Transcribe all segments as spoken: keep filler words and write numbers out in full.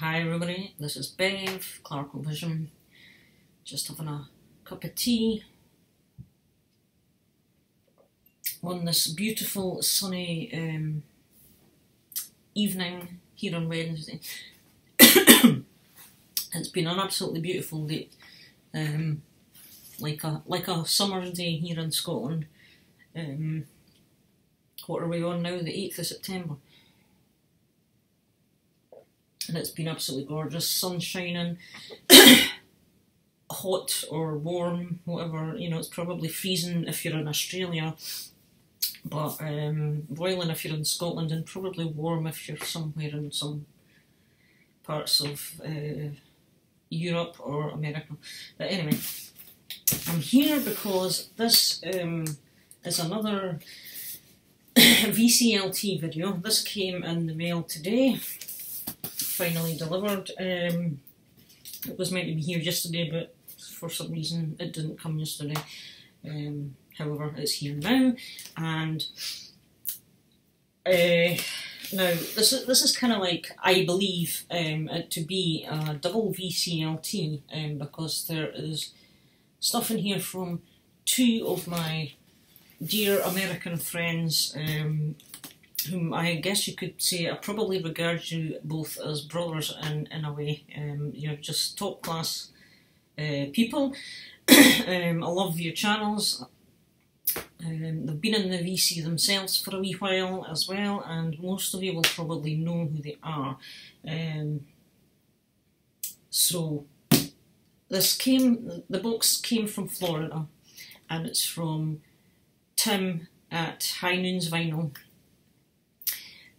Hi everybody, this is Bev, Clarke O'Vision, just having a cup of tea on this beautiful sunny um, evening here on Wednesday. It's been an absolutely beautiful day, um, like a like a summer's day here in Scotland. Um, what are we on now? The eighth of September. And it's been absolutely gorgeous, sun shining, hot or warm, whatever, you know, it's probably freezing if you're in Australia, but um, boiling if you're in Scotland, and probably warm if you're somewhere in some parts of uh, Europe or America. But anyway, I'm here because this um, is another V C L T video. This came in the mail today. Finally delivered. Um, it was meant to be here yesterday, but for some reason it didn't come yesterday. Um, however, it's here now, and uh, now this is this is kind of like, I believe um, it to be a double V C L T, um, because there is stuff in here from two of my dear American friends. Um, whom I guess you could say I probably regard you both as brothers in, in a way. Um, you're just top class uh, people. um, I love your channels. Um, they've been in the V C themselves for a wee while as well, and most of you will probably know who they are. Um, so this came, the box came from Florida, and it's from Tim at Highnoon's Vinyl.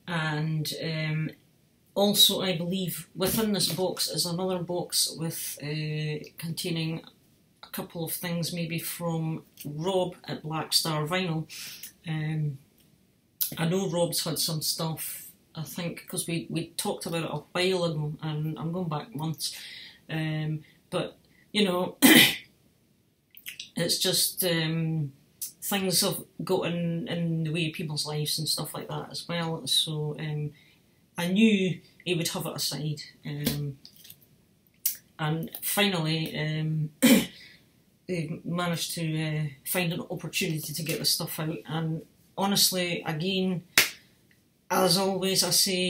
And um, also, I believe within this box is another box with uh, containing a couple of things, maybe from Rob at Black Star Vinyl. Um, I know Rob's had some stuff, I think, because we, we talked about it a while ago, and I'm going back months. Um, but, you know, it's just... Um, things have gotten in the way of people's lives and stuff like that as well, so um, I knew he would have it aside. Um, and finally, um, they managed to uh, find an opportunity to get this stuff out, and honestly, again, as always, I say,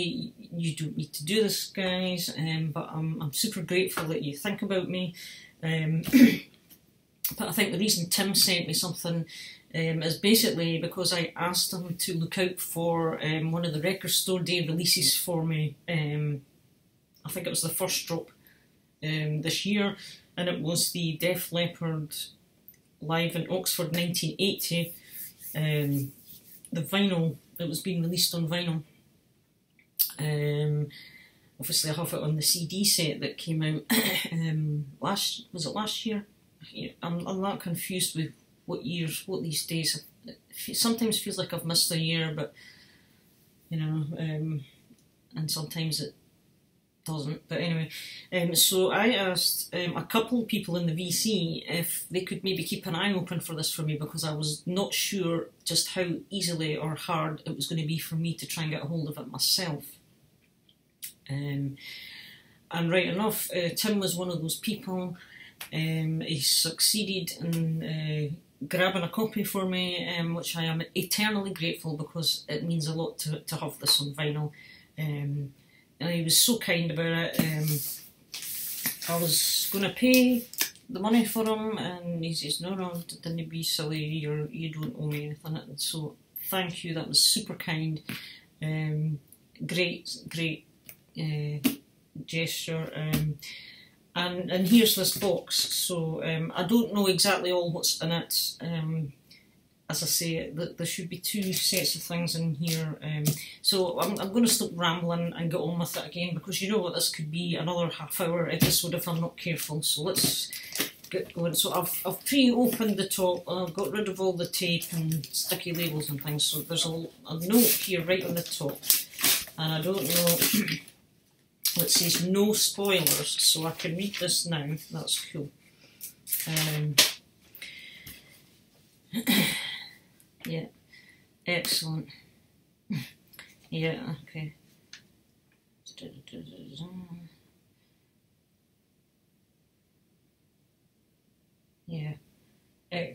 you don't need to do this, guys, um, but I'm, I'm super grateful that you think about me. Um, But I think the reason Tim sent me something um, is basically because I asked him to look out for um, one of the record store day releases for me. Um, I think it was the first drop um, this year, and it was the Def Leppard Live in Oxford nineteen eighty. Um, the vinyl, it was being released on vinyl. Um, obviously I have it on the C D set that came out um, last, was it last year? I'm, I'm not confused with what years, what these days. It sometimes feels like I've missed a year, but you know, um, and sometimes it doesn't. But anyway, um, so I asked um, a couple people in the V C if they could maybe keep an eye open for this for me, because I was not sure just how easily or hard it was going to be for me to try and get a hold of it myself. Um, and right enough, uh, Tim was one of those people. Um, he succeeded in uh, grabbing a copy for me, um, which I am eternally grateful, because it means a lot to, to have this on vinyl. Um, and he was so kind about it. Um, I was going to pay the money for him, and he says, no, no, don't be silly, you're, you don't owe me anything. And so thank you, that was super kind. Um, great, great uh, gesture. Um, And, and here's this box, so um, I don't know exactly all what's in it. Um, as I say, th there should be two sets of things in here. Um, so I'm, I'm going to stop rambling and get on with it again, because you know what, this could be another half hour episode if I'm not careful. So let's get going. So I've, I've pre-opened the top, I've got rid of all the tape and sticky labels and things, so there's a, a note here right on the top, and I don't know... It says no spoilers, so I can read this now, that's cool. Um, yeah, excellent. Yeah, okay.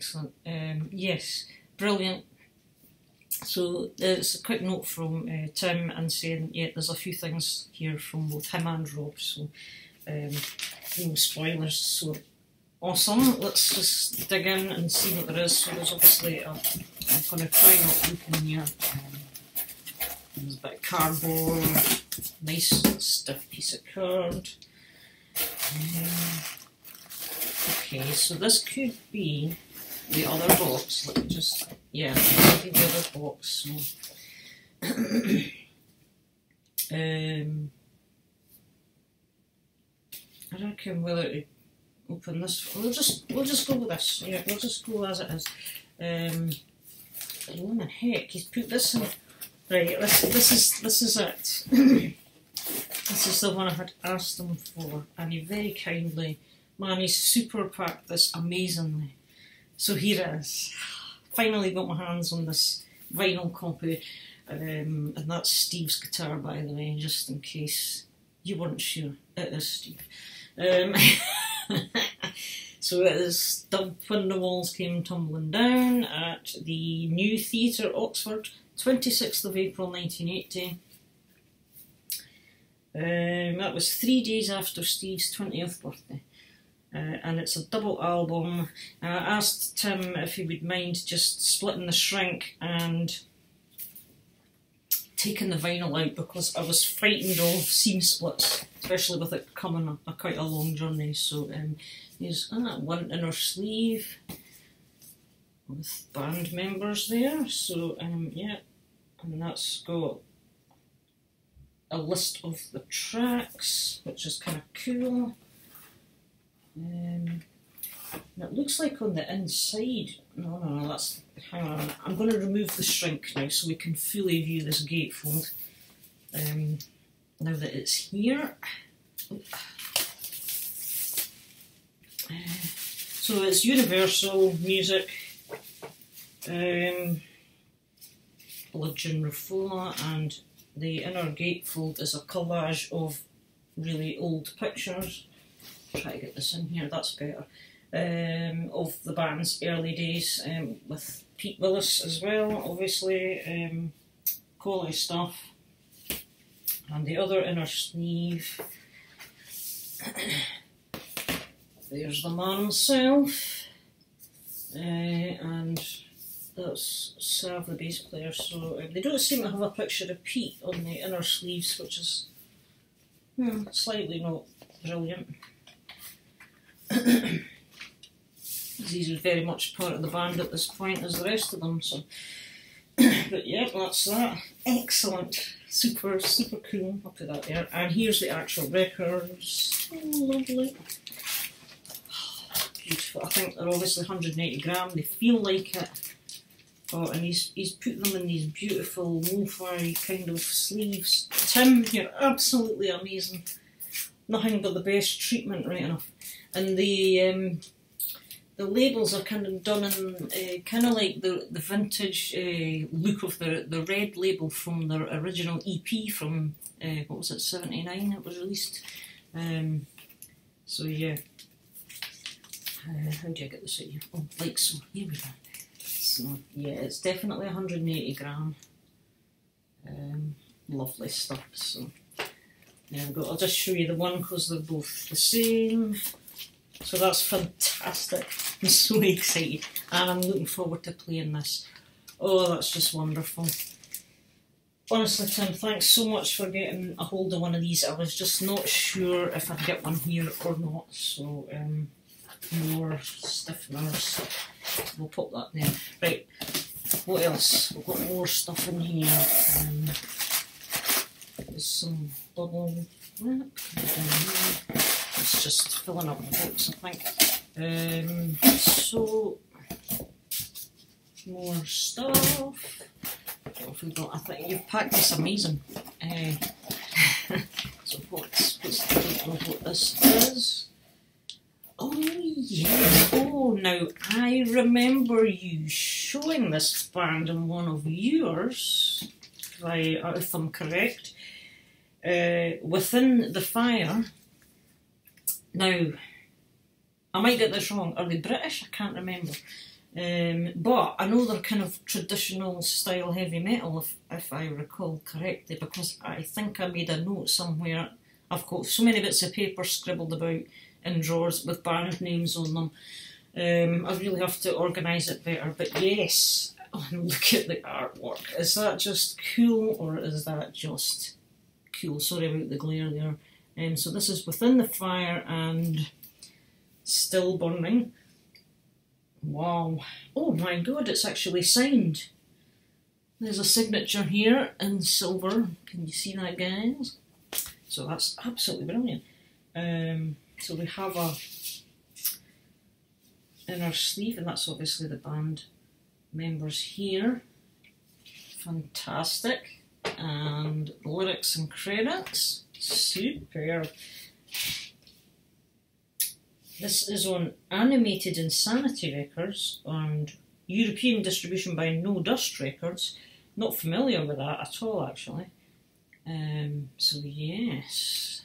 excellent. Um, yes, brilliant. So it's a quick note from uh, Tim and saying, yeah, there's a few things here from both him and Rob, so um, no spoilers. So awesome, let's just dig in and see what there is. So there's obviously, a, I'm going to try not look in here. Um, there's a bit of cardboard, nice stiff piece of card. Um, okay, so this could be the other box. Let me just, yeah, this could be the other box. So. um, I don't reckon whether to open this. We'll just we'll just go with this. Yeah, we'll just go as it is. Um, Blooming heck, he's put this in. Right, this this is this is it. This is the one I had asked him for, and he very kindly, man, he's super packed this amazingly. So here it is. Finally got my hands on this vinyl copy, um, and that's Steve's guitar, by the way, just in case you weren't sure. It is Steve. Um, so it is dubbed When the Walls Came Tumbling Down at the New Theatre, Oxford, twenty-sixth of April nineteen eighty. Um, that was three days after Steve's twentieth birthday, uh, and it's a double album. I asked Tim if he would mind just splitting the shrink and taking the vinyl out, because I was frightened of seam splits, especially with it coming a, a quite a long journey. So um, there's ah, one inner sleeve with band members there. So um, yeah, and that's got a list of the tracks, which is kind of cool. Um, and it looks like on the inside, no, no, no, that's, hang on, I'm going to remove the shrink now so we can fully view this gatefold. Um, now that it's here. Uh, so it's Universal Music, um, Bludgeon Riffola, and the inner gatefold is a collage of really old pictures. Try to get this in here, that's better. Um, of the band's early days, um, with Pete Willis as well, obviously, um, quality stuff. And the other inner sleeve. There's the man himself, uh, and that's Sav, the bass player. So um, they don't seem to have a picture of Pete on the inner sleeves, which is hmm, slightly not brilliant. He's very much part of the band at this point as the rest of them. So, but yeah, that's that. Excellent, super, super cool. I'll put that there. And here's the actual records. Oh, lovely. Beautiful. I think they're obviously one hundred and eighty gram. They feel like it. Oh, and he's, he's put them in these beautiful lo-fi kind of sleeves. Tim, you're absolutely amazing. Nothing but the best treatment, right enough. And the um, the labels are kind of done in uh, kind of like the the vintage uh, look of the the red label from their original E P from uh, what was it, seventy-nine? It was released. Um, so yeah. Uh, how do I get this out here? Oh, like so. Here we go. So yeah, it's definitely one hundred and eighty gram. Um, lovely stuff. So there we go. I'll just show you the one because they're both the same. So that's fantastic. I'm so excited, and I'm looking forward to playing this. Oh, that's just wonderful. Honestly, Tim, thanks so much for getting a hold of one of these. I was just not sure if I'd get one here or not. So. Um, More stiffeners. We'll pop that there. Right, what else? We've got more stuff in here. Um, there's some bubble wrap. It's just filling up the box, I think. Um, so, more stuff. What have we got? I think you've packed this amazing. Uh, so, what's, what's the, I don't know what this is. Oh yes, oh now I remember you showing this band in one of yours, if, I, if I'm correct, uh, Within The Fire. Now, I might get this wrong, are they British? I can't remember. Um, but I know they're kind of traditional style heavy metal, if, if I recall correctly, because I think I made a note somewhere. I've got so many bits of paper scribbled about in drawers with band names on them. Um, I really have to organise it better, but yes, oh, look at the artwork. Is that just cool, or is that just cool? Sorry about the glare there. Um, so this is Within the Fire and Still Burning. Wow. Oh my god, it's actually signed. There's a signature here in silver. Can you see that, guys? So that's absolutely brilliant. Um, so we have a inner sleeve, and that's obviously the band members here. Fantastic. And lyrics and credits. Superb. This is on Animated Insanity Records and European distribution by No Dust Records. Not familiar with that at all, actually. Um, so yes,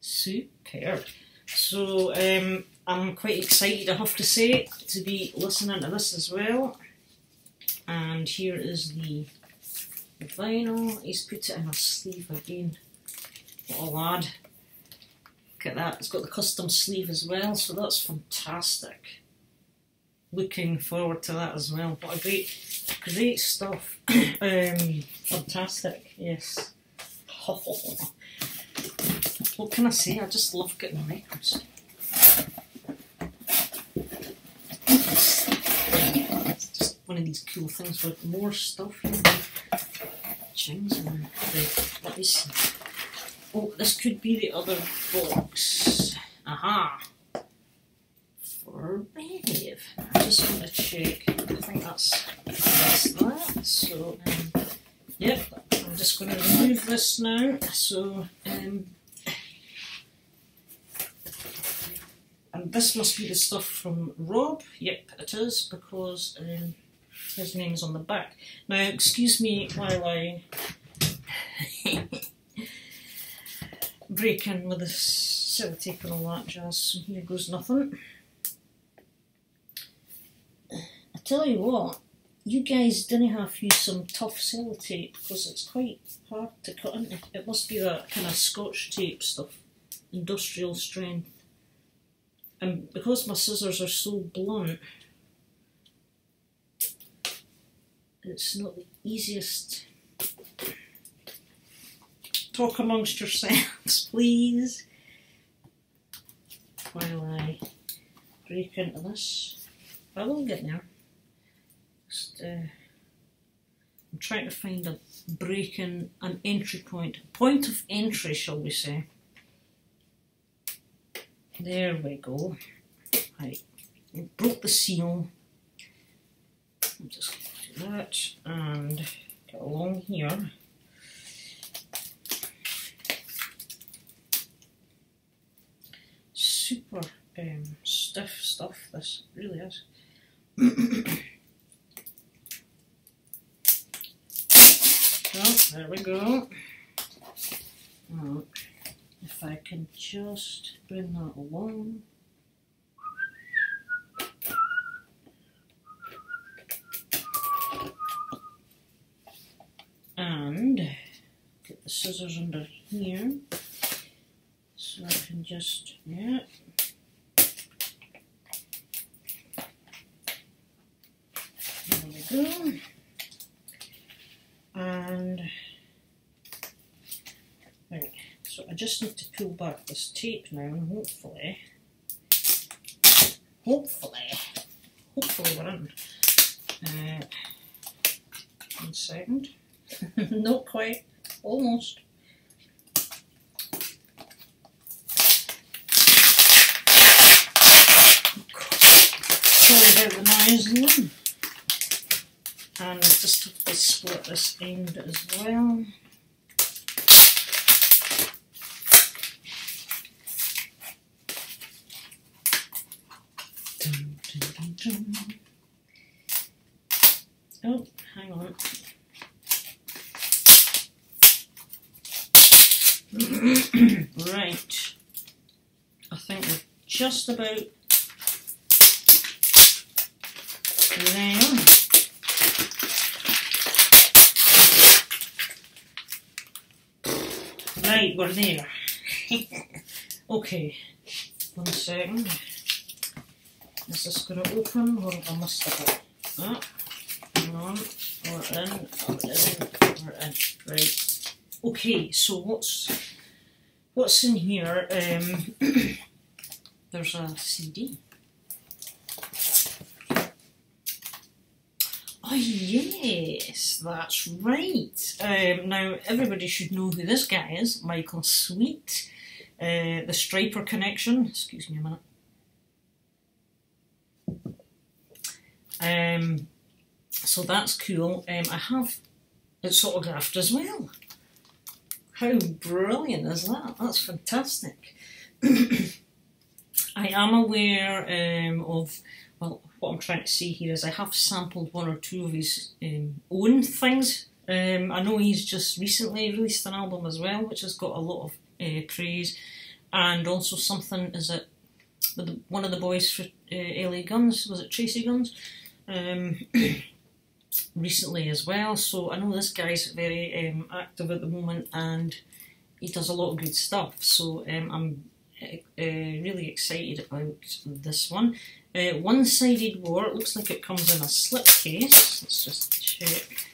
superb. So um, I'm quite excited, I have to say, to be listening to this as well. And here is the, the vinyl. He's put it in a sleeve again. What a lad. Look at that, it's got the custom sleeve as well, so that's fantastic. Looking forward to that as well. What a great, great stuff. um, fantastic, yes. Oh, what can I say? I just love getting the records. It's just one of these cool things with more stuff here. Chings and the, let me see. Oh, this could be the other box. Aha! For Bev. I just want to check. I think that's, that's that. So, um, yep, I'm just going to remove this now. So, um, and this must be the stuff from Rob. Yep, it is, because um, his name's on the back. Now, excuse me while I break in with the sellotape and all that jazz, so here goes nothing. I tell you what, you guys didn't have to use some tough sellotape, because it's quite hard to cut into. It must be that kind of Scotch tape stuff, industrial strength. And because my scissors are so blunt, it's not the easiest. Talk amongst yourselves, please, while I break into this. I will get there. Just, uh, I'm trying to find a break in, an entry point. Point of entry, shall we say. There we go. Right, it broke the seal. I'm just going to do that and get along here. Super um, stiff stuff, this really is. So, there we go. Right. If I can just bring that along. And get the scissors under here. So I can just, yeah. There we go. And, right, so I just need to pull back this tape now, and hopefully, hopefully, hopefully we're in. Uh, one second. Not quite, almost. The noise in them. And we'll just have to split this end as well. Dun, dun, dun, dun. Oh, hang on. Right. I think we're just about down. Right, we're there. Okay, one second. This is going to open, or I must have that. Hang on, we're in, we're in, we're in. Right. Okay, so what's what's in here? Um, there's a C D. Oh yes, that's right. Um, now everybody should know who this guy is, Michael Sweet, uh, the Stryper connection. Excuse me a minute. Um, so that's cool. Um, I have it's autographed as well. How brilliant is that? That's fantastic. I am aware um, of, well, what I'm trying to see here is I have sampled one or two of his um, own things. Um, I know he's just recently released an album as well, which has got a lot of uh, praise, and also something, is it with one of the boys for uh, L A Guns, was it Tracy Guns? Um, recently as well, so I know this guy's very um, active at the moment, and he does a lot of good stuff, so um, I'm uh, really excited about this one. Uh, One-Sided War, it looks like it comes in a slipcase. Let's just check.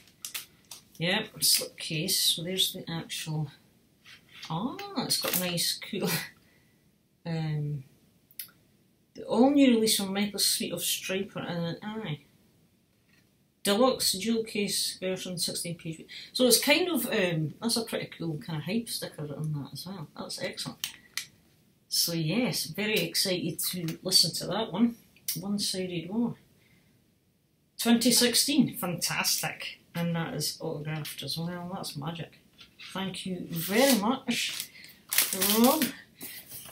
Yep, yeah, slipcase, so there's the actual... Ah, it's got nice, cool... um, the all-new release from Michael Sweet of Stryper and an Eye. Deluxe dual case version, sixteen page. So it's kind of, um, that's a pretty cool kind of hype sticker on that as well. That's excellent. So yes, very excited to listen to that one. One-Sided War. twenty sixteen, fantastic. And that is autographed as well, that's magic. Thank you very much, Rob.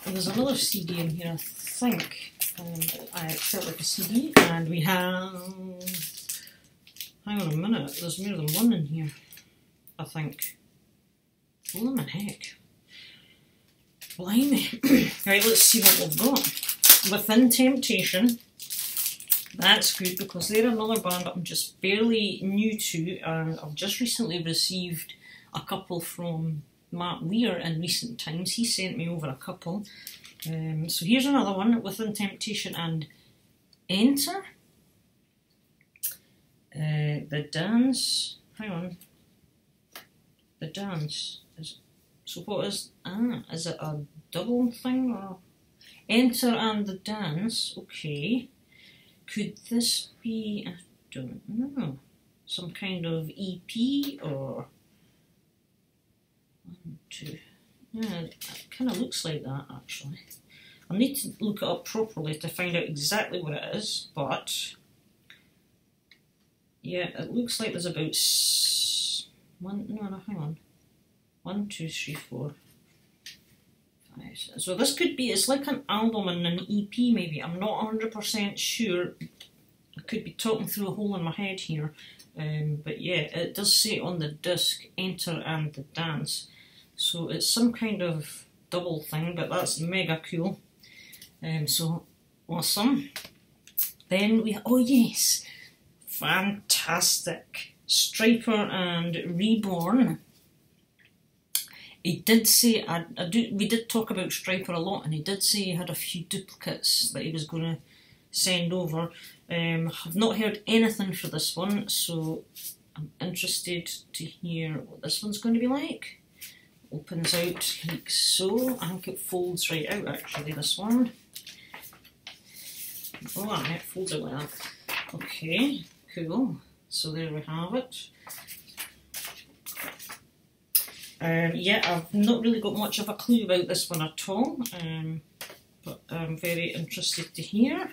There was another C D in here, I think. Um, I felt like a C D, and we have... Hang on a minute, there's more than one in here, I think. What the heck? Blimey. Right, let's see what we've got. Within Temptation. That's good, because they're another band that I'm just barely new to, and I've just recently received a couple from Mark Weir in recent times. He sent me over a couple. Um, so here's another one, Within Temptation and Enter. Uh, the Dance. Hang on. The Dance. Is, so what is... Ah, is it a double thing? Or Enter and The Dance. Okay. Could this be... I don't know. Some kind of E P or... One, two. Yeah, it kind of looks like that, actually. I need to look it up properly to find out exactly what it is, but... Yeah, it looks like there's about... S one, no, no, hang on. One, two, three, four, five, six. So this could be... It's like an album and an E P, maybe. I'm not one hundred percent sure. I could be talking through a hole in my head here. Um, but yeah, it does say on the disc, Enter and The Dance. So it's some kind of double thing, but that's mega cool. Um, so awesome. Then we, oh yes, fantastic. Stryper and Reborn. He did say, I, I do, we did talk about Stryper a lot, and he did say he had a few duplicates that he was going to send over. Um, I've not heard anything for this one, so I'm interested to hear what this one's going to be like. Opens out like so. I think it folds right out, actually, this one. Oh, I mean, it folds out like that. Okay, cool. So there we have it. Um, yeah, I've not really got much of a clue about this one at all, um, but I'm very interested to hear.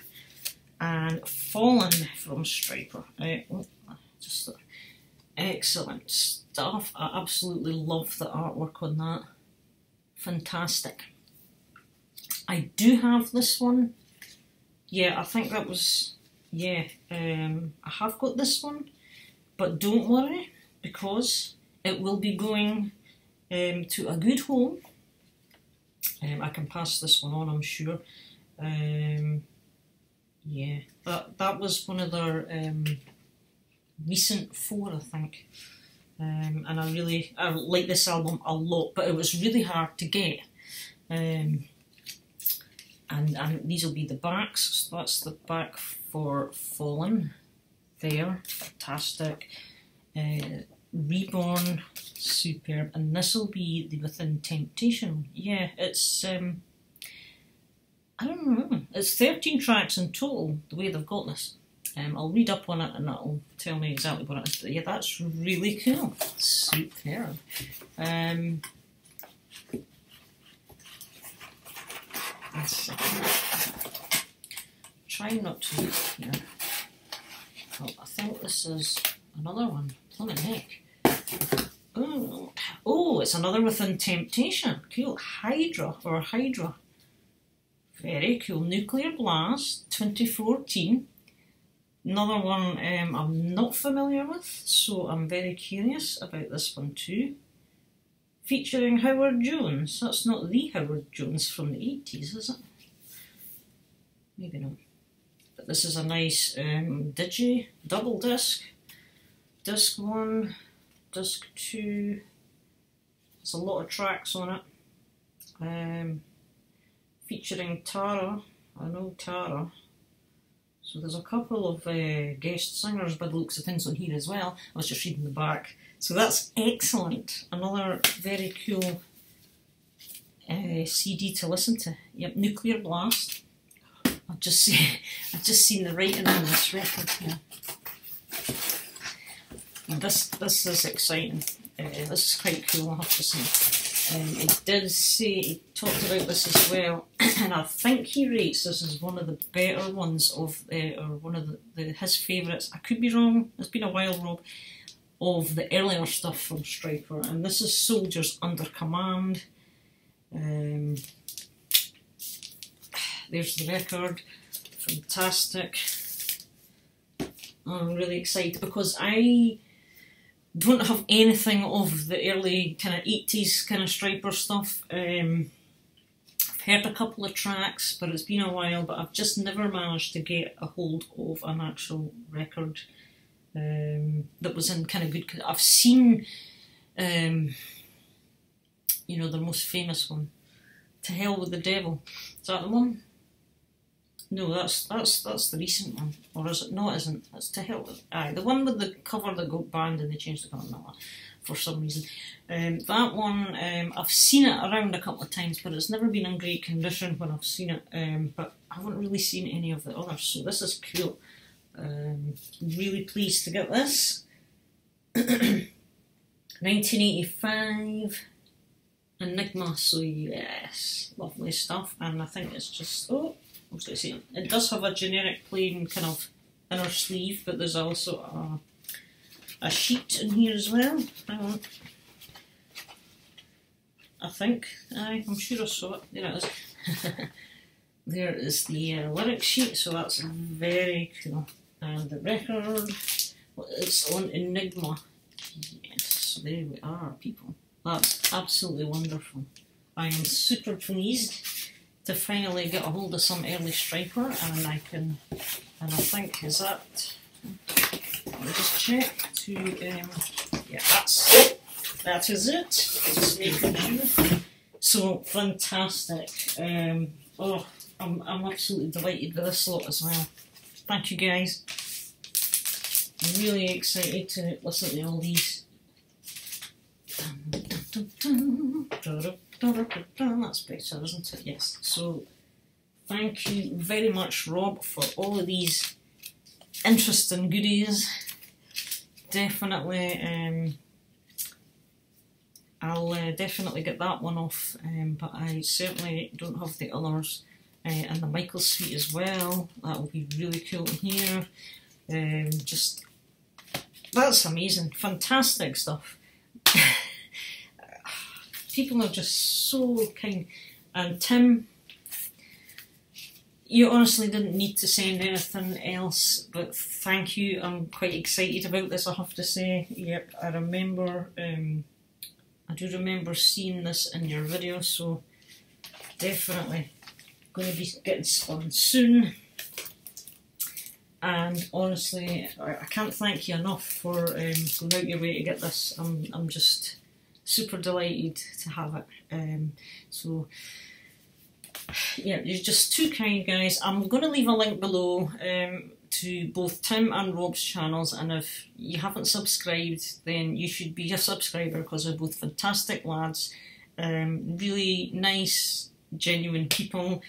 And Fallen from Stryper. Uh, just uh, excellent stuff. I absolutely love the artwork on that. Fantastic. I do have this one. Yeah, I think that was... Yeah, um, I have got this one, but don't worry, because it will be going um, to a good home. Um, I can pass this one on, I'm sure. Um, Yeah, that that was one of their um, recent four, I think. Um, and I really I like this album a lot, but it was really hard to get. Um, and and these will be the backs. So that's the back for Fallen. There, fantastic. Uh, Reborn, superb, and this will be the Within Temptation. Yeah, it's um, I don't know. It's thirteen tracks in total. The way they've got this, um, I'll read up on it and it'll tell me exactly what it is. But yeah, that's really cool. Superb. Um, trying not to look here. Well, I think this is another one. What the heck? Oh, oh, it's another Within Temptation. Cool. Hydra or Hydra. Very cool. Nuclear Blast, twenty fourteen. Another one um, I'm not familiar with, so I'm very curious about this one too. Featuring Howard Jones. That's not the Howard Jones from the eighties, is it? Maybe not. But this is a nice um, digi double disc. Disc one, disc two, there's a lot of tracks on it, um, featuring Tara. I know Tara, so there's a couple of uh, guest singers by the looks of things on here as well. I was just reading the back, so that's excellent, another very cool uh, C D to listen to. Yep, Nuclear Blast. I've just, see, I've just seen the writing on this record here. This this is exciting. Uh, this is quite cool, I have to say. Um, he did say, he talked about this as well, and I think he rates this as one of the better ones of, uh, or one of the, the his favourites. I could be wrong. It's been a while, Rob, of the earlier stuff from Stryper, and this is Soldiers Under Command. Um, there's the record. Fantastic. I'm really excited because I don't have anything of the early kind of eighties kind of Stryper stuff. Um, I've heard a couple of tracks, but it's been a while, but I've just never managed to get a hold of an actual record um, that was in kind of good condition. I've seen, um, you know, the most famous one, To Hell with the Devil. Is that the one? No, that's that's that's the recent one, or is it? No, it isn't. It's To Hell with. Aye, the one with the cover that got banned and they changed the cover no, for some reason. Um, that one, um, I've seen it around a couple of times, but it's never been in great condition when I've seen it. Um, but I haven't really seen any of the others, so this is cool. Um, really pleased to get this. nineteen eighty-five. Enigma. So yes, lovely stuff, and I think it's just oh. I was going to say, it does have a generic plain kind of inner sleeve, but there's also a, a sheet in here as well. Hang on. I think, aye, I'm sure I saw it. There it is. There is the uh, lyric sheet, so that's very cool. And the record, well, it's on Enigma. Yes, there we are, people. That's absolutely wonderful. I am super pleased to finally get a hold of some early Stryper, and I can, and I think is that, let me just check to, um, yeah, that's it, that is it, just making sure. So fantastic, um, oh, I'm, I'm absolutely delighted with this lot as well. Thank you guys, I'm really excited to listen to all these. Dun, dun, dun, dun, dun. That's better, isn't it? Yes. So, thank you very much, Rob, for all of these interesting goodies. Definitely, um, I'll uh, definitely get that one off, um, but I certainly don't have the others. Uh, and the Michael Sweet as well. That will be really cool to hear. Um, just, that's amazing. Fantastic stuff. People are just so kind. And Tim, you honestly didn't need to send anything else, but thank you. I'm quite excited about this, I have to say. Yep, I remember, um, I do remember seeing this in your video, so definitely going to be getting spun soon. And honestly, I can't thank you enough for um, going out your way to get this. I'm, I'm just super delighted to have it. Um, so, yeah, you're just too kind, guys. I'm going to leave a link below um, to both Tim and Rob's channels, and if you haven't subscribed, then you should be a subscriber, because they're both fantastic lads, um, really nice, genuine people,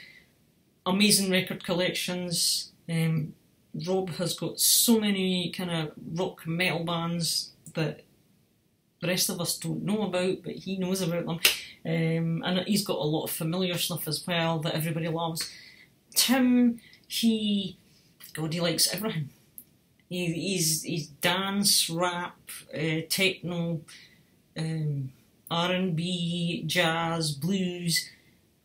amazing record collections. Um, Rob has got so many kind of rock metal bands that the rest of us don't know about, but he knows about them. Um, and he's got a lot of familiar stuff as well that everybody loves. Tim, he, God, he likes everything. He, he's, he's dance, rap, uh, techno, um, R and B, jazz, blues,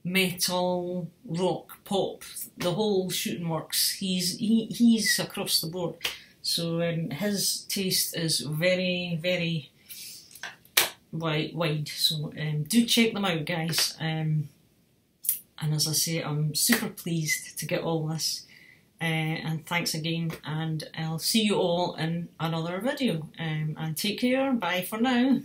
metal, rock, pop, the whole shooting works. He's he, he's across the board. So um, his taste is very, very wide. So um, do check them out, guys. Um, and as I say, I'm super pleased to get all this. Uh, and thanks again. And I'll see you all in another video. Um, and take care. Bye for now.